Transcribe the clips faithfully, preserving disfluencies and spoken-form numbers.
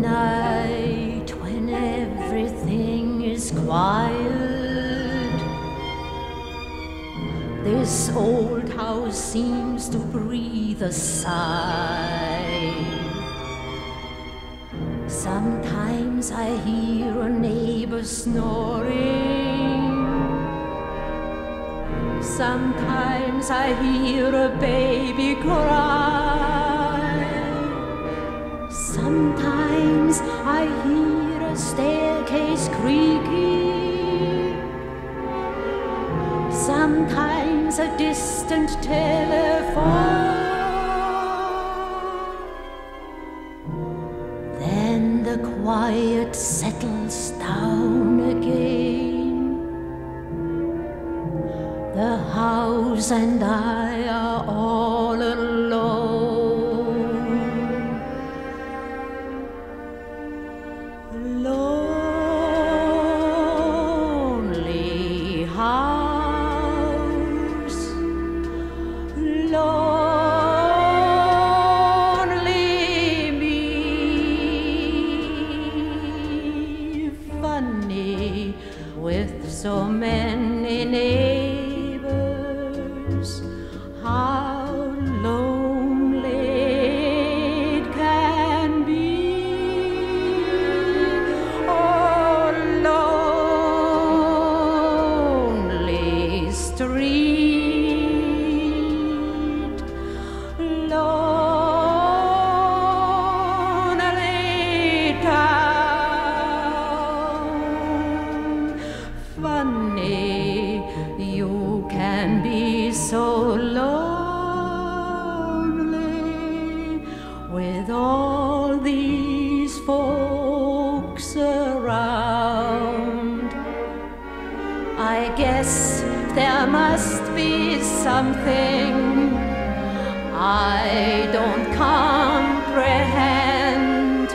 night when everything is quiet. This old house seems to breathe a sigh. Sometimes I hear a neighbor snoring. Sometimes I hear a baby cry. Sometimes I hear a staircase creaking. Sometimes a distant telephone. Then the quiet settles down again. The house and I are all alone. Lonely house, lonely me. Funny with so many names. How lonely it can be. Oh, lonely street, lonely town. Funny, you can be so lonely with all these folks around. I guess there must be something I don't comprehend.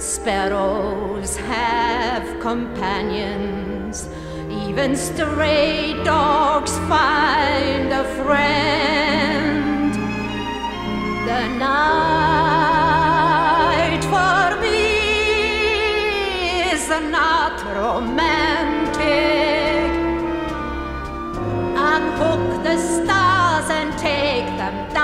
Sparrows have companions. Even stray dogs find a friend. The night for me is not romantic. Unhook the stars and take them down.